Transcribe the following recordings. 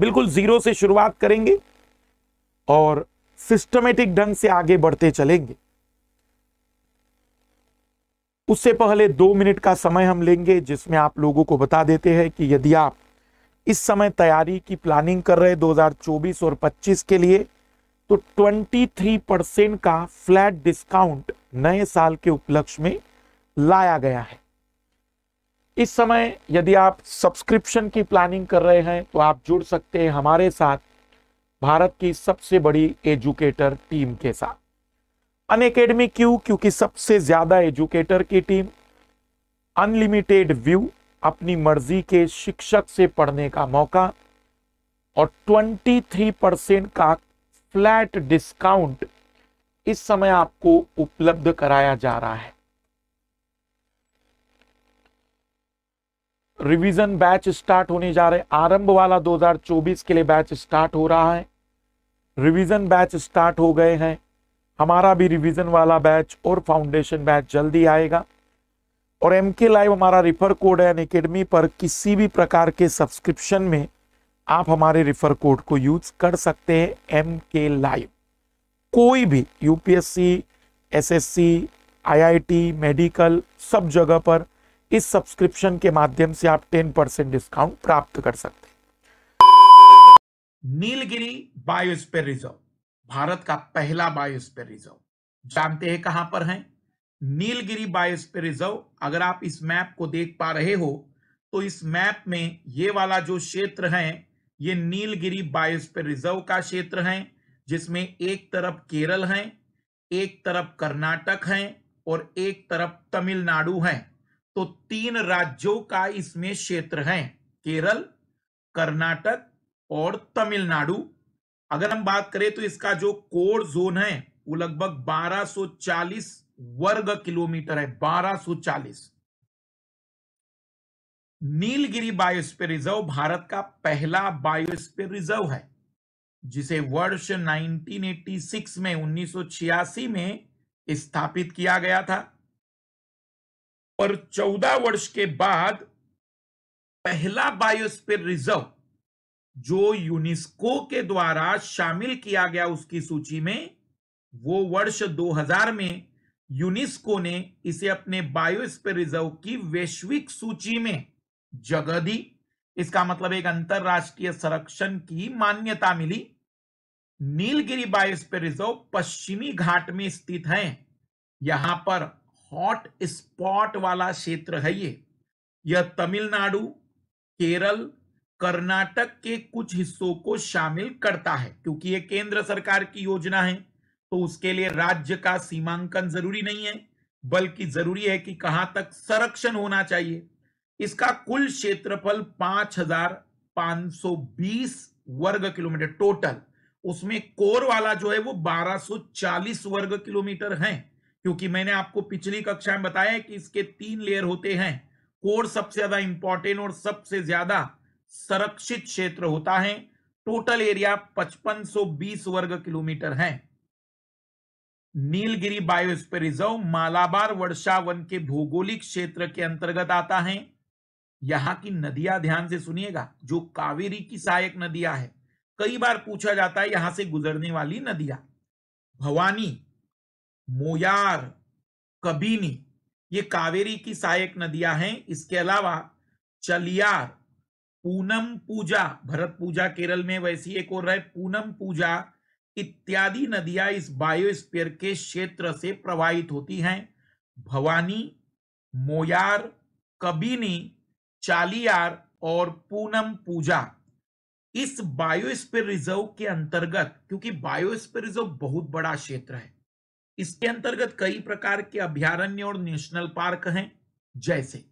बिल्कुल जीरो से शुरुआत करेंगे और सिस्टमेटिक ढंग से आगे बढ़ते चलेंगे। उससे पहले 2 मिनट का समय हम लेंगे, जिसमें आप लोगों को बता देते हैं कि यदि आप इस समय तैयारी की प्लानिंग कर रहे 2024 और 25 के लिए, तो 23% का फ्लैट डिस्काउंट नए साल के उपलक्ष्य में लाया गया है। इस समय यदि आप सब्सक्रिप्शन की प्लानिंग कर रहे हैं तो आप जुड़ सकते हैं हमारे साथ, भारत की सबसे बड़ी एजुकेटर टीम के साथ। अनअकैडमी क्यों? क्योंकि सबसे ज्यादा एजुकेटर की टीम, अनलिमिटेड व्यू, अपनी मर्जी के शिक्षक से पढ़ने का मौका और 23% का फ्लैट डिस्काउंट इस समय आपको उपलब्ध कराया जा रहा है। रिवीजन बैच स्टार्ट होने जा रहे, आरंभ वाला 2024 के लिए बैच स्टार्ट हो रहा है। रिवीजन बैच स्टार्ट हो गए हैं, हमारा भी रिवीजन वाला बैच और फाउंडेशन बैच जल्दी आएगा। और MKLIVE हमारा रिफर कोड है अनअकैडमी पर, किसी भी प्रकार के सब्सक्रिप्शन में आप हमारे रिफर कोड को यूज कर सकते हैं। MKLIVE कोई भी UPSC, SSC, IIT, मेडिकल, सब जगह पर इस सब्सक्रिप्शन के माध्यम से आप 10% डिस्काउंट प्राप्त कर सकते हैं। नीलगिरी बायोस्फीयर रिजर्व, भारत का पहला बायोस्फीयर रिजर्व, जानते हैं कहां पर है? Nilgiri biosphere reserve. अगर आप इस मैप को देख पा रहे हो तो इस मैप में ये वाला जो क्षेत्र है ये नीलगिरी बायोस्फीयर रिजर्व का क्षेत्र है, जिसमें एक तरफ केरल है, एक तरफ कर्नाटक है और एक तरफ तमिलनाडु है। तो 3 राज्यों का इसमें क्षेत्र है, केरल, कर्नाटक और तमिलनाडु। अगर हम बात करें तो इसका जो कोर जोन है वो लगभग 1240 वर्ग किलोमीटर है, 1240। नीलगिरी बायोस्फीयर रिजर्व भारत का पहला बायोस्फीयर रिजर्व है, जिसे वर्ष 1986 में स्थापित किया गया था और 14 वर्ष के बाद पहला बायोस्फीयर रिजर्व जो यूनेस्को के द्वारा शामिल किया गया उसकी सूची में, वो वर्ष 2000 में यूनेस्को ने इसे अपने बायोस्फीयर रिजर्व की वैश्विक सूची में जगह दी। इसका मतलब एक अंतरराष्ट्रीय संरक्षण की मान्यता मिली। नीलगिरी बायोस्फीयर रिजर्व पश्चिमी घाट में स्थित है, यहां पर हॉट स्पॉट वाला क्षेत्र है ये। यह तमिलनाडु, केरल, कर्नाटक के कुछ हिस्सों को शामिल करता है। क्योंकि ये केंद्र सरकार की योजना है तो उसके लिए राज्य का सीमांकन जरूरी नहीं है, बल्कि जरूरी है कि कहां तक संरक्षण होना चाहिए। इसका कुल क्षेत्रफल 5520 वर्ग किलोमीटर टोटल, उसमें कोर वाला जो है वो 1240 वर्ग किलोमीटर है। क्योंकि मैंने आपको पिछली कक्षा में बताया कि इसके 3 लेयर होते हैं। कोर सबसे ज्यादा इंपॉर्टेंट और सबसे ज्यादा संरक्षित क्षेत्र होता है। टोटल एरिया 5520 वर्ग किलोमीटर है। नीलगिरी बायोस्फीयर रिजर्व मालाबार वर्षावन के भौगोलिक क्षेत्र के अंतर्गत आता है। यहाँ की नदियां ध्यान से सुनिएगा, जो कावेरी की सहायक नदियां है, कई बार पूछा जाता है यहां से गुजरने वाली नदियां, भवानी, मोयार, कबिनी, ये कावेरी की सहायक नदियां हैं। इसके अलावा चलियार, पूनम पूजा, भरत पूजा केरल में, वैसी एक और है पूनम पूजा, इत्यादि नदियां इस बायोस्फीयर के क्षेत्र से प्रवाहित होती हैं। भवानी, मोयार, कबिनी, चालियार और पूनम पूजा इस बायोस्फीयर रिजर्व के अंतर्गत, क्योंकि बायोस्फीयर रिजर्व बहुत बड़ा क्षेत्र है, इसके अंतर्गत कई प्रकार के अभ्यारण्य और नेशनल पार्क हैं, जैसे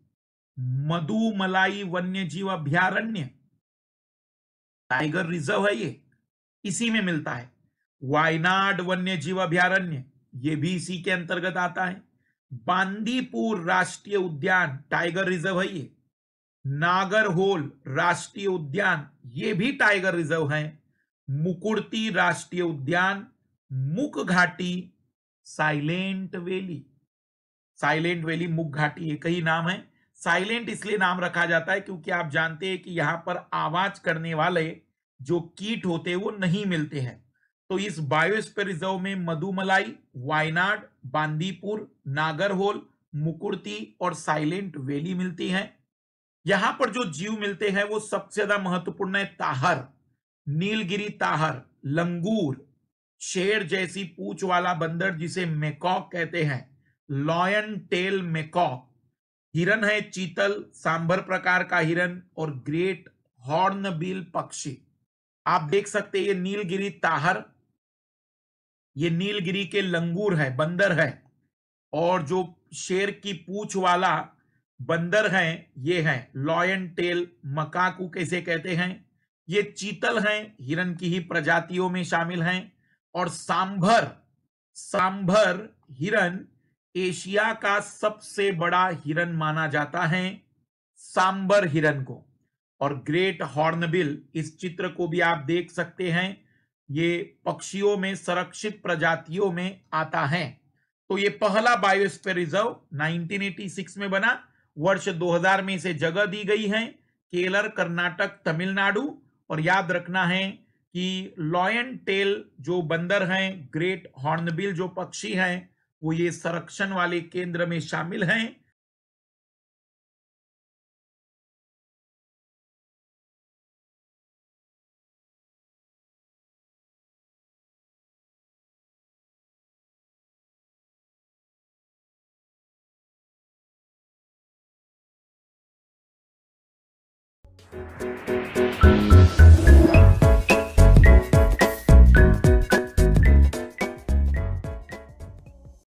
मधुमलाई वन्य जीव अभ्यारण्य, टाइगर रिजर्व है ये, इसी में मिलता है। वायनाड वन्य जीव अभ्यारण्य, ये भी इसी के अंतर्गत आता है। बांदीपुर राष्ट्रीय उद्यान, टाइगर रिजर्व है ये। नागरहोल राष्ट्रीय उद्यान, ये भी टाइगर रिजर्व है। मुकुर्थी राष्ट्रीय उद्यान, मुक घाटी, साइलेंट वैली, साइलेंट वैली, मुक घाटी, एक ही नाम है। साइलेंट इसलिए नाम रखा जाता है क्योंकि आप जानते हैं कि यहां पर आवाज करने वाले जो कीट होते हैं वो नहीं मिलते हैं। तो इस बायोस्फीयर रिजर्व में मधुमलाई, वायनाड, बांदीपुर, नागरहोल, मुकुर्थी और साइलेंट वैली मिलती हैं। यहां पर जो जीव मिलते हैं वो सबसे ज्यादा महत्वपूर्ण है ताहर, नीलगिरी ताहर, लंगूर, शेर जैसी पूंछ वाला बंदर जिसे मैकॉक कहते हैं, लॉयन टेल मैकॉक, हिरन है चीतल, सांभर प्रकार का हिरन, और ग्रेट हॉर्नबिल पक्षी। आप देख सकते हैं ये नीलगिरी ताहर, ये नीलगिरी के लंगूर है, बंदर है, और जो शेर की पूंछ वाला बंदर है ये है लॉयन टेल मकाकू कैसे कहते हैं, ये चीतल है, हिरन की ही प्रजातियों में शामिल हैं, और सांभर, सांभर हिरन एशिया का सबसे बड़ा हिरन माना जाता है, सांबर हिरन को। और ग्रेट हॉर्नबिल, इस चित्र को भी आप देख सकते हैं, ये पक्षियों में संरक्षित प्रजातियों में आता है। तो ये पहला बायोस्फीयर रिजर्व 1986 में बना, वर्ष 2000 में इसे जगह दी गई है, केरल, कर्नाटक, तमिलनाडु। और याद रखना है कि लॉयन टेल जो बंदर हैं, ग्रेट हॉर्नबिल जो पक्षी हैं, वो ये संरक्षण वाले केंद्र में शामिल हैं।